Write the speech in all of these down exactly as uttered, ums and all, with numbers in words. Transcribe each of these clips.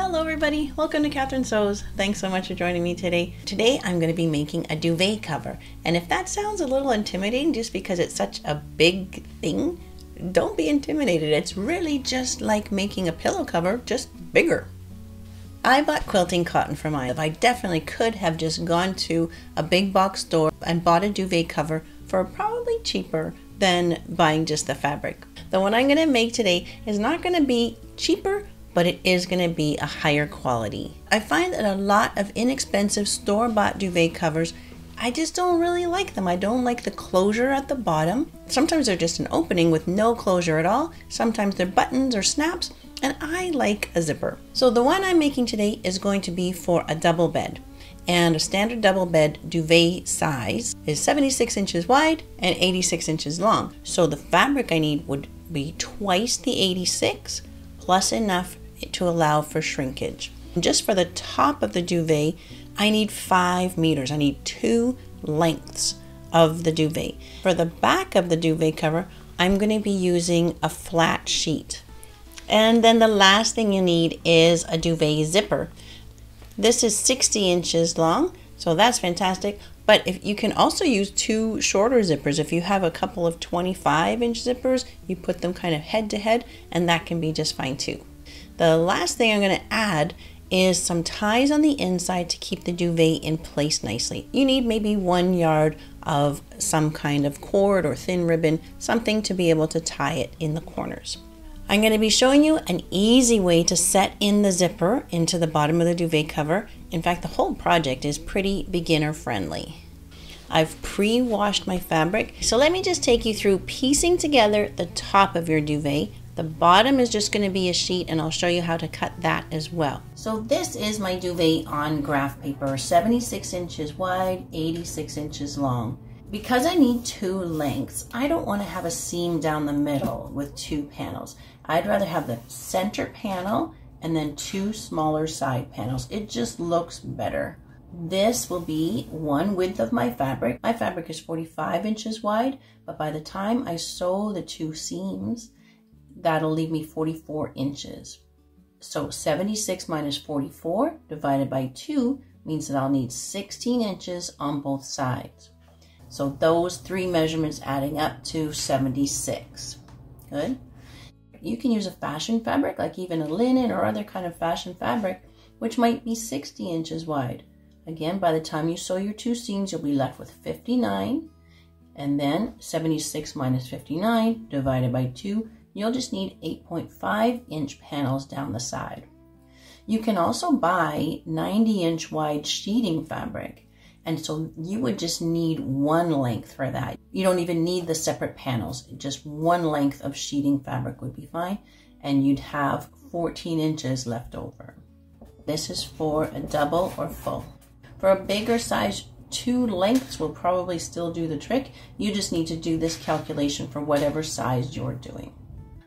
Hello everybody, welcome to Catherine Sews. Thanks so much for joining me today. Today I'm going to be making a duvet cover, and if that sounds a little intimidating just because it's such a big thing, don't be intimidated. It's really just like making a pillow cover, just bigger. I bought quilting cotton for mine. I definitely could have just gone to a big box store and bought a duvet cover for probably cheaper than buying just the fabric. The one I'm going to make today is not going to be cheaper, but it is going to be a higher quality. I find that a lot of inexpensive store-bought duvet covers, I just don't really like them. I don't like the closure at the bottom. Sometimes they're just an opening with no closure at all. Sometimes they're buttons or snaps, and I like a zipper. So the one I'm making today is going to be for a double bed. And a standard double bed duvet size is seventy-six inches wide and eighty-six inches long. So the fabric I need would be twice the eighty-six, plus enough to allow for shrinkage. And just for the top of the duvet, I need five meters. I need two lengths of the duvet. For the back of the duvet cover, I'm going to be using a flat sheet. And then the last thing you need is a duvet zipper. This is sixty inches long, so that's fantastic. But if you can also use two shorter zippers. If you have a couple of twenty-five inch zippers, you put them kind of head to head, and that can be just fine too. The last thing I'm going to add is some ties on the inside to keep the duvet in place nicely. You need maybe one yard of some kind of cord or thin ribbon, something to be able to tie it in the corners. I'm going to be showing you an easy way to set in the zipper into the bottom of the duvet cover. In fact, the whole project is pretty beginner friendly. I've pre-washed my fabric. So let me just take you through piecing together the top of your duvet. The bottom is just going to be a sheet, and I'll show you how to cut that as well. So this is my duvet on graph paper, seventy-six inches wide, eighty-six inches long. Because I need two lengths, I don't want to have a seam down the middle with two panels. I'd rather have the center panel and then two smaller side panels. It just looks better. This will be one width of my fabric. My fabric is forty-five inches wide, but by the time I sew the two seams, that'll leave me forty-four inches. So seventy-six minus forty-four divided by two means that I'll need sixteen inches on both sides. So those three measurements adding up to seventy-six. Good. You can use a fashion fabric, like even a linen or other kind of fashion fabric, which might be sixty inches wide. Again, by the time you sew your two seams, you'll be left with fifty-nine. And then seventy-six minus fifty-nine divided by two, you'll just need eight point five inch panels down the side. You can also buy ninety inch wide sheeting fabric. And so you would just need one length for that. You don't even need the separate panels. Just one length of sheeting fabric would be fine. And you'd have fourteen inches left over. This is for a double or full. For a bigger size, two lengths will probably still do the trick. You just need to do this calculation for whatever size you're doing.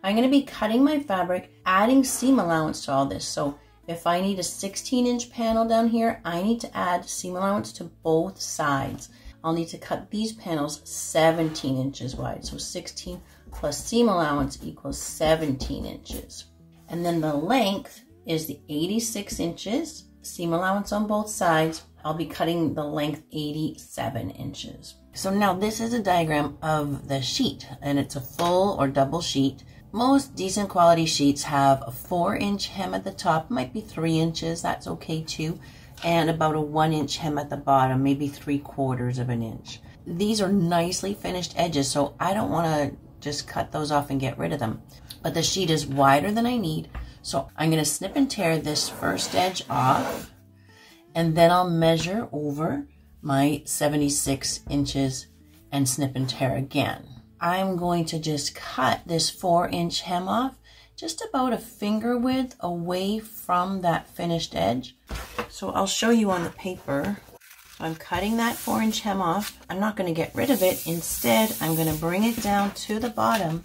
I'm going to be cutting my fabric, adding seam allowance to all this. So if I need a sixteen inch panel down here, I need to add seam allowance to both sides. I'll need to cut these panels seventeen inches wide. So sixteen plus seam allowance equals seventeen inches. And then the length is the eighty-six inches, seam allowance on both sides. I'll be cutting the length eighty-seven inches. So now this is a diagram of the sheet, and it's a full or double sheet. Most decent quality sheets have a four inch hem at the top, might be three inches, that's okay too, and about a one inch hem at the bottom, maybe three quarters of an inch. These are nicely finished edges, so I don't want to just cut those off and get rid of them. But the sheet is wider than I need, so I'm going to snip and tear this first edge off, and then I'll measure over my seventy-six inches and snip and tear again. I'm going to just cut this four inch hem off just about a finger width away from that finished edge. So I'll show you on the paper. I'm cutting that four inch hem off. I'm not going to get rid of it. Instead, I'm going to bring it down to the bottom,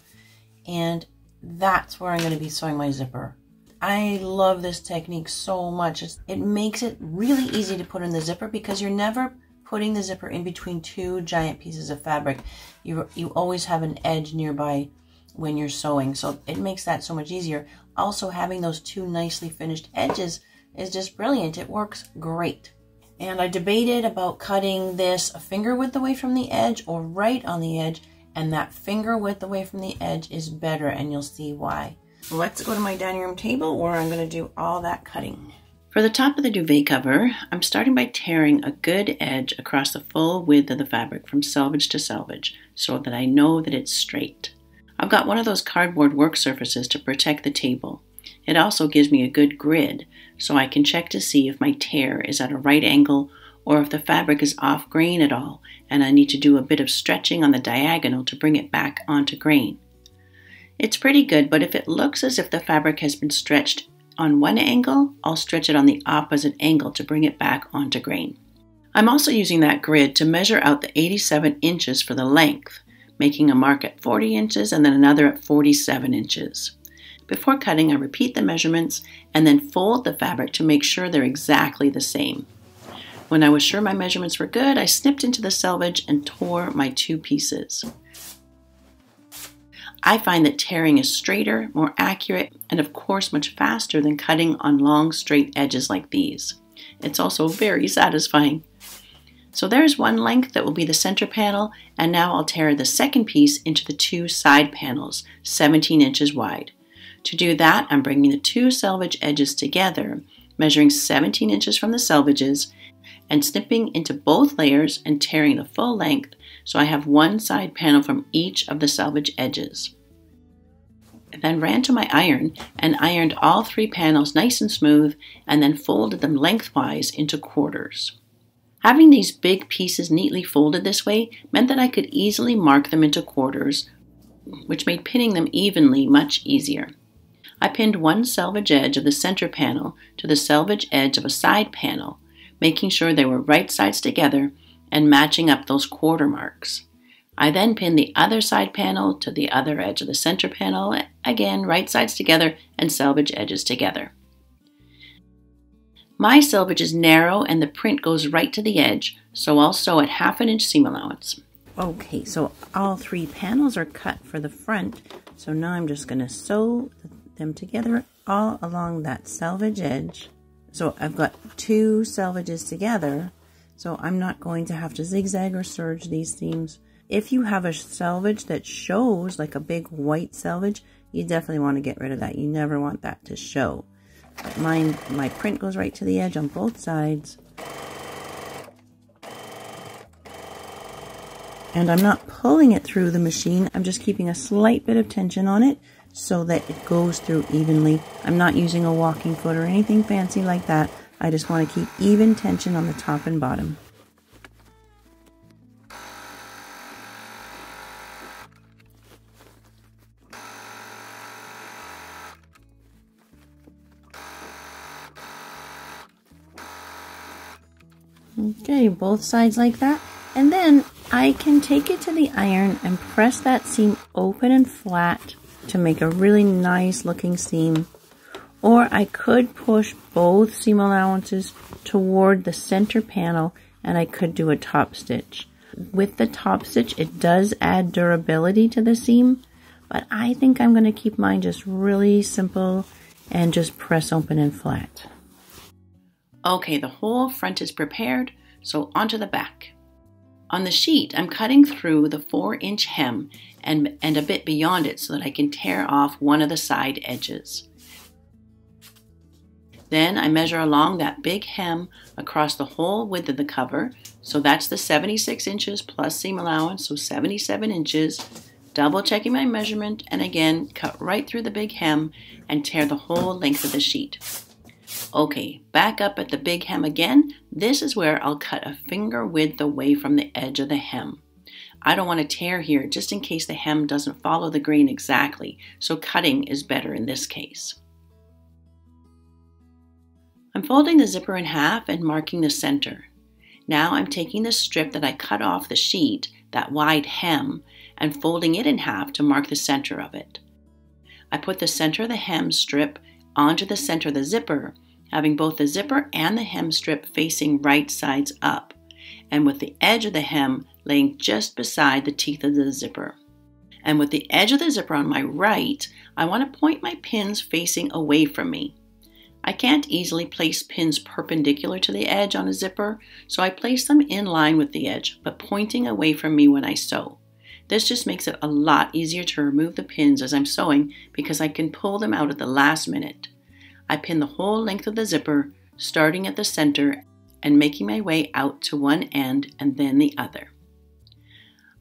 and that's where I'm going to be sewing my zipper. I love this technique so much. It makes it really easy to put in the zipper because you're never putting the zipper in between two giant pieces of fabric. You, you always have an edge nearby when you're sewing, so it makes that so much easier. Also having those two nicely finished edges is just brilliant. It works great. And I debated about cutting this a finger width away from the edge or right on the edge, and that finger width away from the edge is better, and you'll see why. Let's go to my dining room table where I'm going to do all that cutting. For the top of the duvet cover, I'm starting by tearing a good edge across the full width of the fabric from selvage to selvage so that I know that it's straight. I've got one of those cardboard work surfaces to protect the table. It also gives me a good grid so I can check to see if my tear is at a right angle or if the fabric is off grain at all and I need to do a bit of stretching on the diagonal to bring it back onto grain. It's pretty good, but if it looks as if the fabric has been stretched on one angle, I'll stretch it on the opposite angle to bring it back onto grain. I'm also using that grid to measure out the eighty-seven inches for the length, making a mark at forty inches and then another at forty-seven inches. Before cutting, I repeat the measurements and then fold the fabric to make sure they're exactly the same. When I was sure my measurements were good, I snipped into the selvage and tore my two pieces. I find that tearing is straighter, more accurate, and of course much faster than cutting on long straight edges like these. It's also very satisfying. So there's one length that will be the center panel, and now I'll tear the second piece into the two side panels, seventeen inches wide. To do that, I'm bringing the two selvage edges together, measuring seventeen inches from the selvages, and snipping into both layers and tearing the full length, so I have one side panel from each of the selvage edges. I then ran to my iron and ironed all three panels nice and smooth, and then folded them lengthwise into quarters. Having these big pieces neatly folded this way meant that I could easily mark them into quarters, which made pinning them evenly much easier. I pinned one selvage edge of the center panel to the selvage edge of a side panel, making sure they were right sides together and matching up those quarter marks. I then pinned the other side panel to the other edge of the center panel, again right sides together and selvage edges together. My selvage is narrow and the print goes right to the edge, so I'll sew at half an inch seam allowance. Okay, so all three panels are cut for the front, so now I'm just going to sew them together all along that selvage edge. So I've got two selvages together, so I'm not going to have to zigzag or serge these seams. If you have a selvage that shows, like a big white selvage, you definitely want to get rid of that. You never want that to show. But mine, my print goes right to the edge on both sides. And I'm not pulling it through the machine. I'm just keeping a slight bit of tension on it, so that it goes through evenly. I'm not using a walking foot or anything fancy like that. I just want to keep even tension on the top and bottom. Okay, both sides like that. And then I can take it to the iron and press that seam open and flat to make a really nice looking seam, or I could push both seam allowances toward the center panel and I could do a top stitch. With the top stitch, it does add durability to the seam, but I think I'm going to keep mine just really simple and just press open and flat. Okay, the whole front is prepared, so onto the back. On the sheet, I'm cutting through the four inch hem and, and a bit beyond it so that I can tear off one of the side edges. Then I measure along that big hem across the whole width of the cover, so that's the seventy-six inches plus seam allowance, so seventy-seven inches, double checking my measurement, and again, cut right through the big hem and tear the whole length of the sheet. Okay, back up at the big hem again. This is where I'll cut a finger width away from the edge of the hem. I don't want to tear here just in case the hem doesn't follow the grain exactly, so cutting is better in this case. I'm folding the zipper in half and marking the center. Now I'm taking the strip that I cut off the sheet, that wide hem, and folding it in half to mark the center of it. I put the center of the hem strip onto the center of the zipper, having both the zipper and the hem strip facing right sides up, and with the edge of the hem laying just beside the teeth of the zipper. And with the edge of the zipper on my right, I want to point my pins facing away from me. I can't easily place pins perpendicular to the edge on a zipper, so I place them in line with the edge, but pointing away from me when I sew. This just makes it a lot easier to remove the pins as I'm sewing because I can pull them out at the last minute. I pin the whole length of the zipper, starting at the center and making my way out to one end and then the other.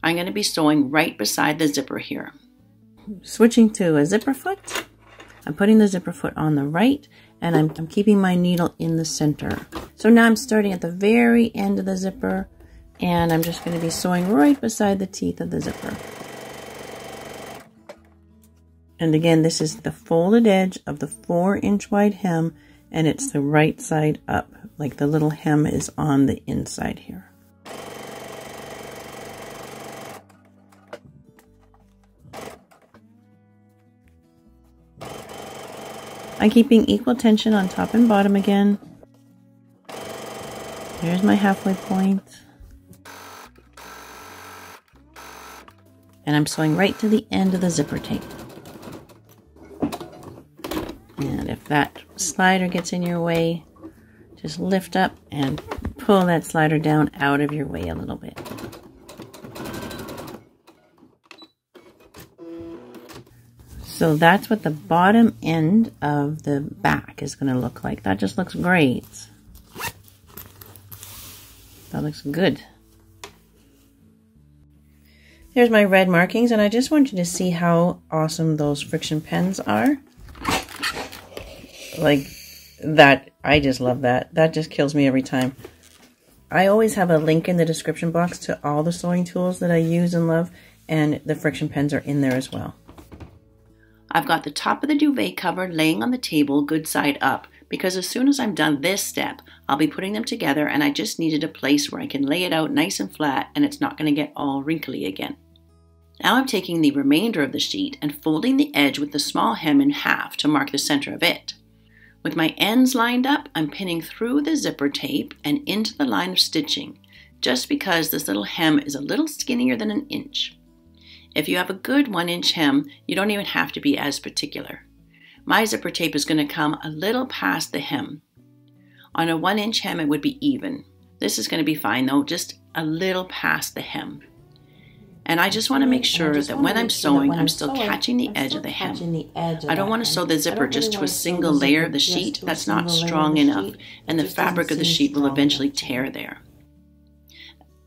I'm going to be sewing right beside the zipper here. Switching to a zipper foot, I'm putting the zipper foot on the right, and I'm, I'm keeping my needle in the center. So now I'm starting at the very end of the zipper, and I'm just going to be sewing right beside the teeth of the zipper. And again, this is the folded edge of the four inch wide hem, and it's the right side up, like the little hem is on the inside here. I'm keeping equal tension on top and bottom again. There's my halfway point. And I'm sewing right to the end of the zipper tape. And if that slider gets in your way, just lift up and pull that slider down out of your way a little bit. So that's what the bottom end of the back is going to look like. That just looks great. That looks good. There's my red markings, and I just want you to see how awesome those friction pens are. Like that, I just love that. That just kills me every time. I always have a link in the description box to all the sewing tools that I use and love, and the friction pens are in there as well. I've got the top of the duvet cover laying on the table good side up, because as soon as I'm done this step, I'll be putting them together, and I just needed a place where I can lay it out nice and flat and it's not going to get all wrinkly again. Now I'm taking the remainder of the sheet and folding the edge with the small hem in half to mark the center of it. With my ends lined up, I'm pinning through the zipper tape and into the line of stitching, just because this little hem is a little skinnier than an inch. If you have a good one inch hem, you don't even have to be as particular. My zipper tape is going to come a little past the hem. On a one inch hem, it would be even. This is going to be fine though, just a little past the hem. And I just want to make sure that when I'm sewing, I'm still catching the edge of the hem. I don't want to sew the zipper just to a single layer of the sheet. That's not strong enough, and the fabric of the sheet will eventually tear there.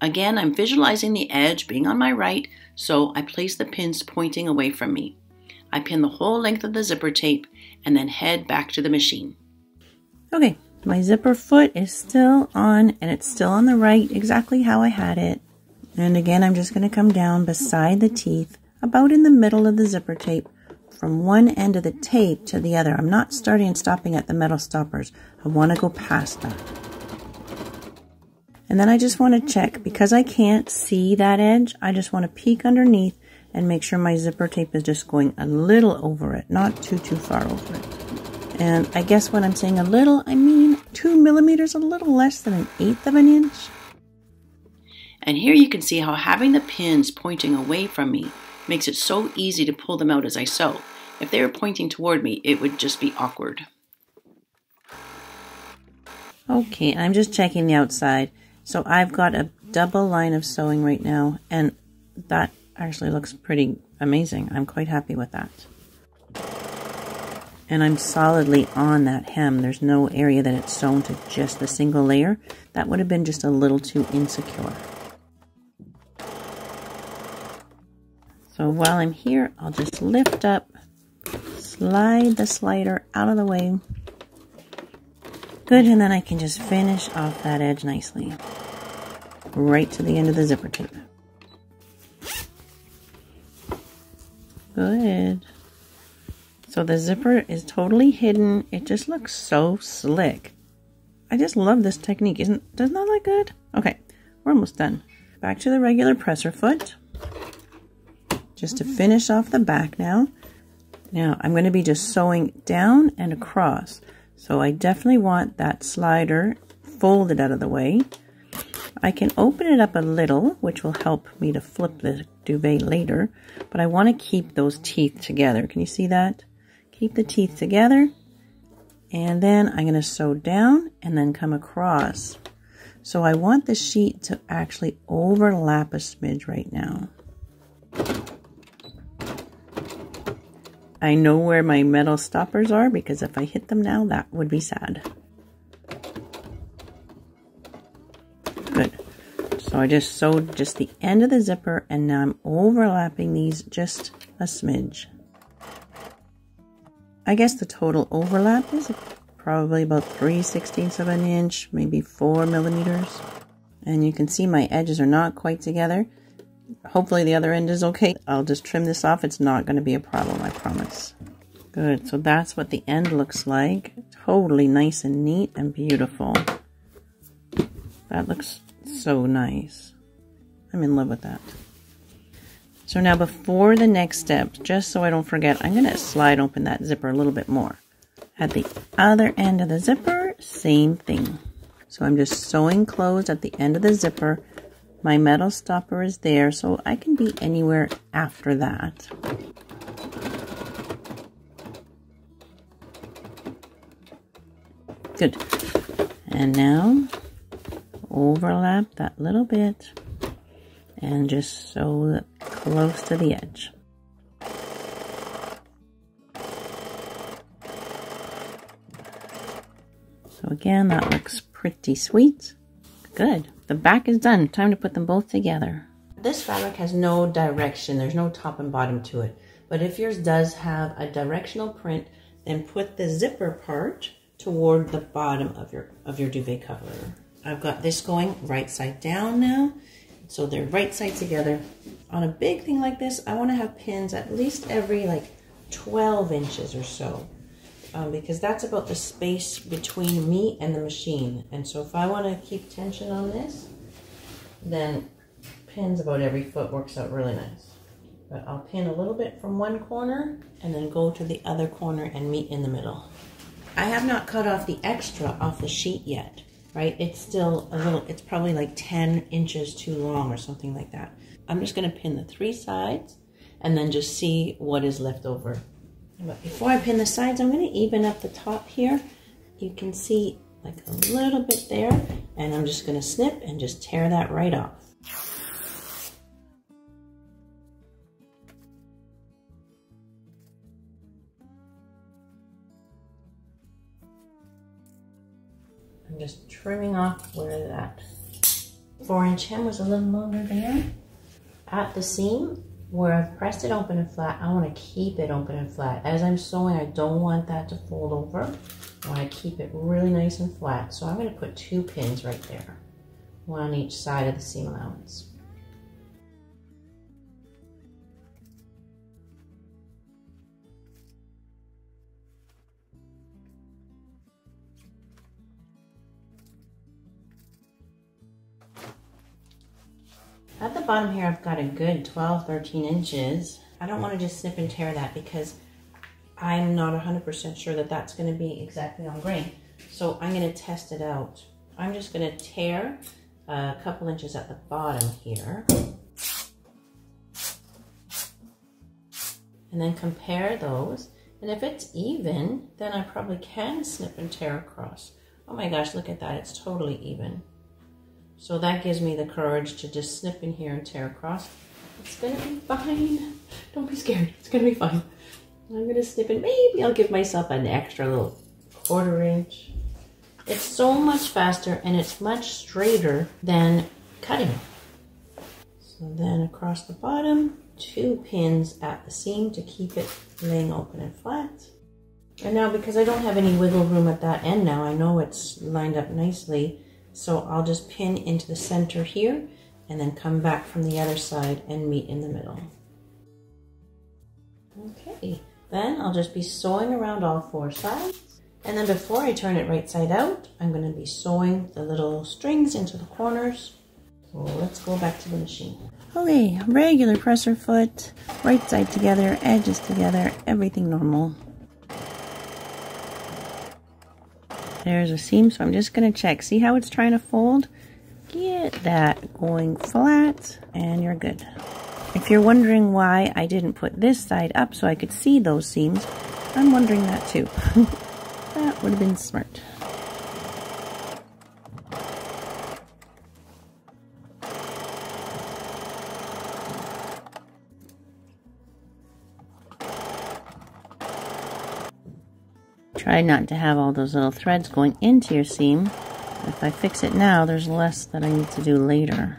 Again, I'm visualizing the edge being on my right, so I place the pins pointing away from me. I pin the whole length of the zipper tape and then head back to the machine. Okay, my zipper foot is still on, and it's still on the right, exactly how I had it. And again, I'm just going to come down beside the teeth, about in the middle of the zipper tape, from one end of the tape to the other. I'm not starting and stopping at the metal stoppers. I want to go past that. And then I just want to check, because I can't see that edge, I just want to peek underneath and make sure my zipper tape is just going a little over it, not too, too far over it. And I guess when I'm saying a little, I mean two millimeters, a little less than an eighth of an inch. And here you can see how having the pins pointing away from me makes it so easy to pull them out as I sew. If they were pointing toward me, it would just be awkward. Okay, I'm just checking the outside. So I've got a double line of sewing right now, and that actually looks pretty amazing. I'm quite happy with that. And I'm solidly on that hem. There's no area that it's sewn to just the single layer. That would have been just a little too insecure. So while I'm here, I'll just lift up, slide the slider out of the way. Good, and then I can just finish off that edge nicely. Right to the end of the zipper tape. Good. So the zipper is totally hidden. It just looks so slick. I just love this technique. Isn't, doesn't that look good? Okay, we're almost done. Back to the regular presser foot. Just to finish off the back now. Now I'm going to be just sewing down and across. So I definitely want that slider folded out of the way. I can open it up a little, which will help me to flip the duvet later, but I want to keep those teeth together. Can you see that? Keep the teeth together, and then I'm going to sew down and then come across. So I want the sheet to actually overlap a smidge right now. I know where my metal stoppers are, because if I hit them now, that would be sad. Good. So I just sewed just the end of the zipper, and now I'm overlapping these just a smidge. I guess the total overlap is probably about three sixteenths of an inch, maybe four millimeters. And you can see my edges are not quite together. Hopefully the other end is okay. I'll just trim this off. It's not going to be a problem, I promise. Good, so that's what the end looks like. Totally nice and neat and beautiful. That looks so nice. I'm in love with that. So now before the next step, just so I don't forget, I'm going to slide open that zipper a little bit more. At the other end of the zipper, same thing. So I'm just sewing closed at the end of the zipper. My metal stopper is there, so I can be anywhere after that. Good. And now overlap that little bit and just sew it close to the edge. So again, that looks pretty sweet. Good. The back is done. Time to put them both together. This fabric has no direction. There's no top and bottom to it. But if yours does have a directional print, then put the zipper part toward the bottom of your of your duvet cover. I've got this going right side down now. So they're right side together. On a big thing like this, I want to have pins at least every like twelve inches or so. Um, because that's about the space between me and the machine. And so if I want to keep tension on this, then pins about every foot works out really nice. But I'll pin a little bit from one corner and then go to the other corner and meet in the middle. I have not cut off the extra off the sheet yet, right? It's still a little, it's probably like ten inches too long or something like that. I'm just going to pin the three sides and then just see what is left over. But before I pin the sides, I'm going to even up the top here. You can see like a little bit there, and I'm just going to snip and just tear that right off. I'm just trimming off where that four inch hem was a little longer there. At the seam, where I've pressed it open and flat, I want to keep it open and flat. As I'm sewing, I don't want that to fold over. I want to keep it really nice and flat. So I'm going to put two pins right there, one on each side of the seam allowance. At the bottom here, I've got a good twelve, thirteen inches. I don't want to just snip and tear that because I'm not one hundred percent sure that that's going to be exactly on grain. So I'm going to test it out. I'm just going to tear a couple inches at the bottom here. And then compare those. And if it's even, then I probably can snip and tear across. Oh my gosh, look at that. It's totally even. So that gives me the courage to just snip in here and tear across. It's going to be fine. Don't be scared. It's going to be fine. I'm going to snip and maybe I'll give myself an extra little quarter inch. It's so much faster and it's much straighter than cutting. So then across the bottom, two pins at the seam to keep it laying open and flat. And now because I don't have any wiggle room at that end now, I know it's lined up nicely. So I'll just pin into the center here and then come back from the other side and meet in the middle. Okay, then I'll just be sewing around all four sides. And then before I turn it right side out, I'm going to be sewing the little strings into the corners. So let's go back to the machine. Okay, regular presser foot, right side together, edges together, everything normal. There's a seam, so I'm just going to check. See how it's trying to fold? Get that going flat, and you're good. If you're wondering why I didn't put this side up so I could see those seams, I'm wondering that too. That would have been smart. Try not to have all those little threads going into your seam. If I fix it now, there's less that I need to do later.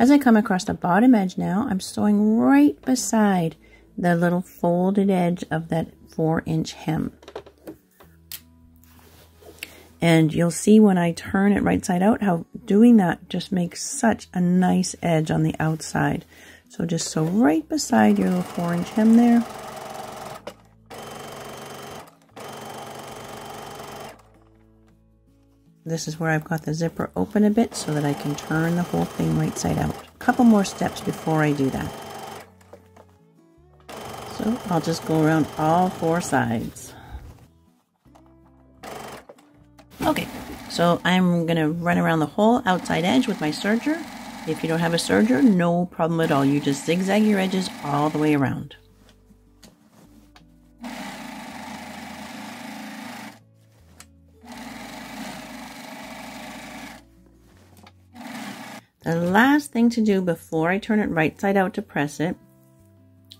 As I come across the bottom edge now, I'm sewing right beside the little folded edge of that four inch hem. And you'll see when I turn it right side out how doing that just makes such a nice edge on the outside. So just sew right beside your little four inch hem there. This is where I've got the zipper open a bit so that I can turn the whole thing right side out. A couple more steps before I do that. So I'll just go around all four sides. Okay, so I'm gonna run around the whole outside edge with my serger. If you don't have a serger, no problem at all. You just zigzag your edges all the way around. The last thing to do before I turn it right side out to press it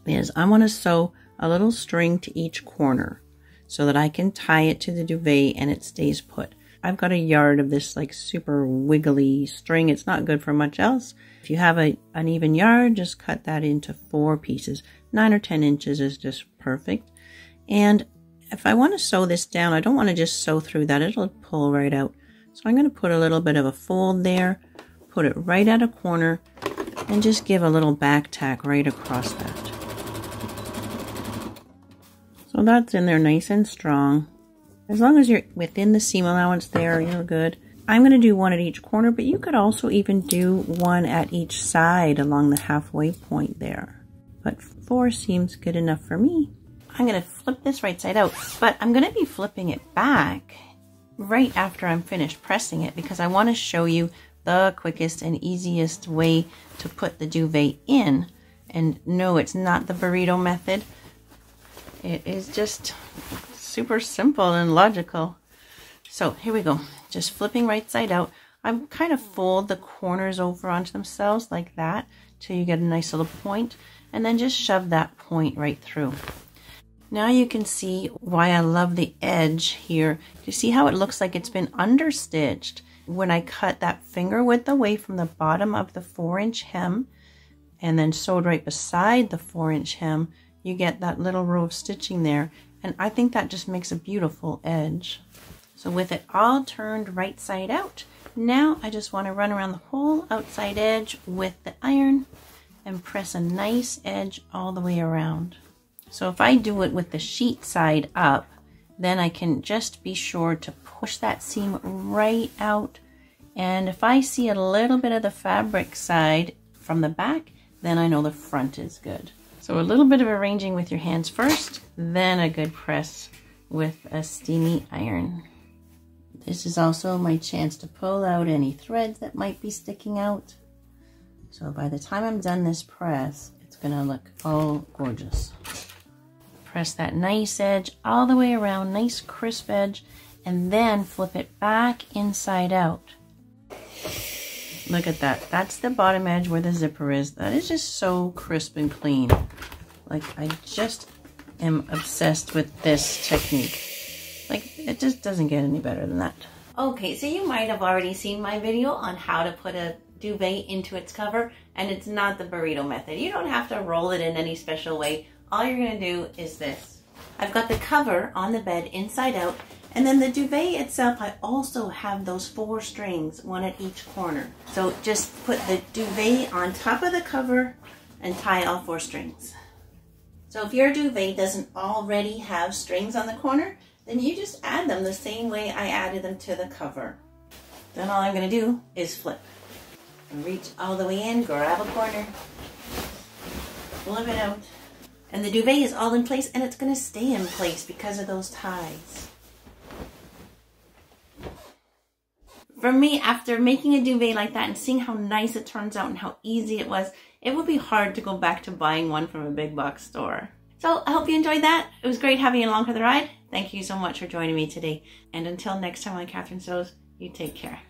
is I want to sew a little string to each corner so that I can tie it to the duvet and it stays put. I've got a yard of this like super wiggly string. It's not good for much else. If you have a, an even yard, just cut that into four pieces. Nine or ten inches is just perfect. And if I want to sew this down, I don't want to just sew through that. It'll pull right out. So I'm going to put a little bit of a fold there. Put it right at a corner and just give a little back tack right across that. So that's in there nice and strong. As long as you're within the seam allowance there, you're good. I'm going to do one at each corner, but you could also even do one at each side along the halfway point there. But four seems good enough for me. I'm going to flip this right side out, but I'm going to be flipping it back right after I'm finished pressing it because I want to show you the quickest and easiest way to put the duvet in. And no, it's not the burrito method. It is just super simple and logical. So here we go, just flipping right side out. I'm kind of fold the corners over onto themselves like that till you get a nice little point, and then just shove that point right through. Now you can see why I love the edge here. You see how it looks like it's been understitched. When I cut that finger width away from the bottom of the four inch hem and then sewed right beside the four inch hem, you get that little row of stitching there. And I think that just makes a beautiful edge. So with it all turned right side out, now I just want to run around the whole outside edge with the iron and press a nice edge all the way around. So if I do it with the sheet side up, then I can just be sure to push that seam right out. And if I see a little bit of the fabric side from the back, then I know the front is good. So a little bit of arranging with your hands first, then a good press with a steamy iron. This is also my chance to pull out any threads that might be sticking out. So by the time I'm done this press, it's gonna look all gorgeous. Press that nice edge all the way around, nice crisp edge, and then flip it back inside out. Look at that. That's the bottom edge where the zipper is. That is just so crisp and clean. Like, I just am obsessed with this technique. Like, it just doesn't get any better than that. Okay, so you might have already seen my video on how to put a duvet into its cover, and it's not the burrito method. You don't have to roll it in any special way. All you're going to do is this. I've got the cover on the bed inside out, and then the duvet itself, I also have those four strings, one at each corner. So just put the duvet on top of the cover and tie all four strings. So if your duvet doesn't already have strings on the corner, then you just add them the same way I added them to the cover. Then all I'm going to do is flip. Reach all the way in, grab a corner, flip it out. And the duvet is all in place, and it's going to stay in place because of those ties. for me, after making a duvet like that and seeing how nice it turns out and how easy it was, it would be hard to go back to buying one from a big box store. So I hope you enjoyed that. It was great having you along for the ride. Thank you so much for joining me today. And until next time on Catherine Sews, you take care.